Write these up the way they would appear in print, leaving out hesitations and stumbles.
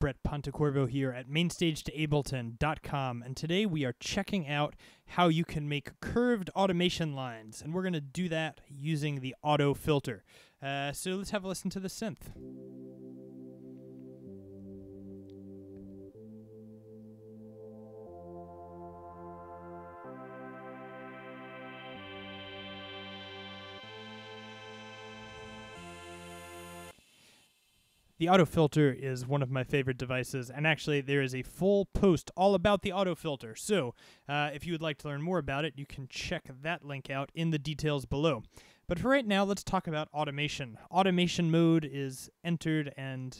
Brett Pontecorvo here at MainStageToAbleton.com, and today we are checking out how you can make curved automation lines, and we're going to do that using the auto filter. So let's have a listen to the synth. The auto filter is one of my favorite devices, and actually there is a full post all about the auto filter. So if you would like to learn more about it, you can check that link out in the details below. But for right now, let's talk about automation. Automation mode is entered and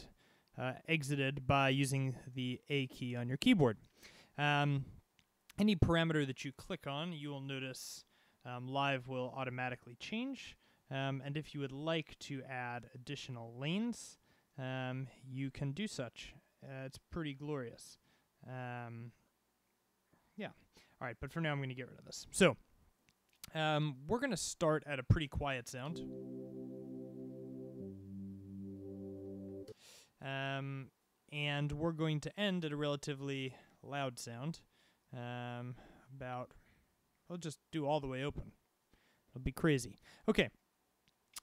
exited by using the A key on your keyboard. Any parameter that you click on, you will notice live will automatically change. And if you would like to add additional lanes, you can do such. It's pretty glorious. Yeah. All right, but for now I'm going to get rid of this. So we're going to start at a pretty quiet sound. And we're going to end at a relatively loud sound. I'll just do all the way open. It'll be crazy. Okay.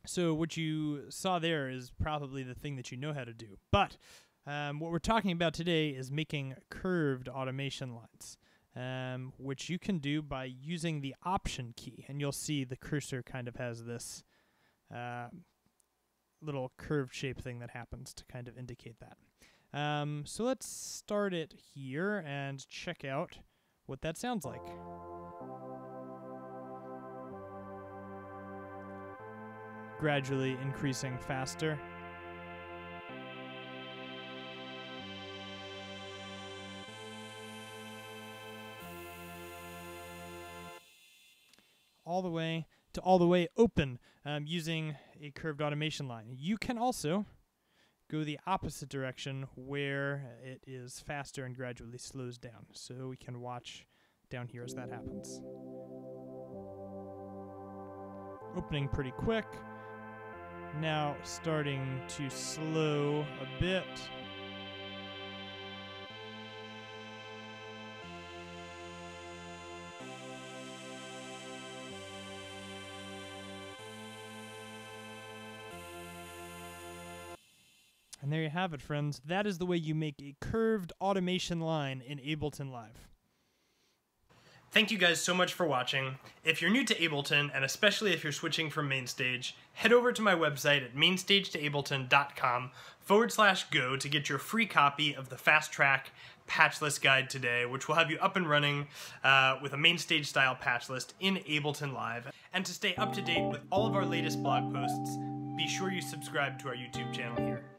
So what you saw there is probably the thing that you know how to do. But what we're talking about today is making curved automation lines, which you can do by using the Option key. And you'll see the cursor kind of has this little curved shape thing that happens to kind of indicate that. So let's start it here and check out what that sounds like. Gradually increasing faster. All the way to all the way open using a curved automation line. You can also go the opposite direction where it is faster and gradually slows down. So we can watch down here as that happens. Opening pretty quick. Now starting to slow a bit. And there you have it, friends. That is the way you make a curved automation line in Ableton Live. Thank you guys so much for watching. If you're new to Ableton, and especially if you're switching from MainStage, head over to my website at MainStageToAbleton.com/go to get your free copy of the Fast Track Patch List Guide today, which will have you up and running with a MainStage style patch list in Ableton Live. And to stay up to date with all of our latest blog posts, be sure you subscribe to our YouTube channel here.